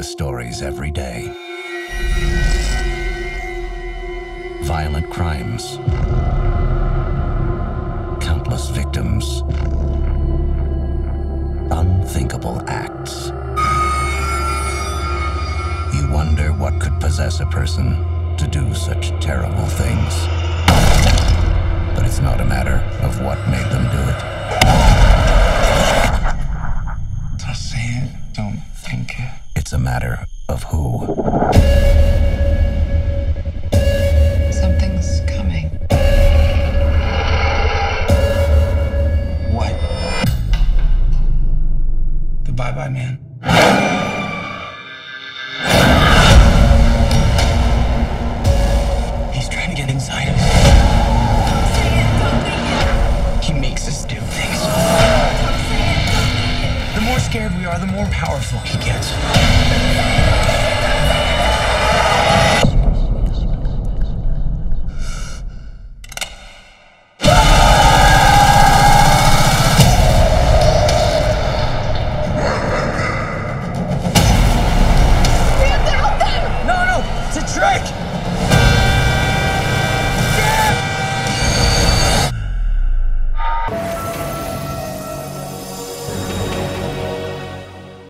the stories every day. Violent crimes. Countless victims. Unthinkable acts. You wonder what could possess a person to do such terrible things. But it's not a matter of what made them do it. Don't say it, don't think it. It's a matter of who. Something's coming. What? The Bye-Bye Man. Inside us. He makes us do things. The more scared we are, the more powerful he gets.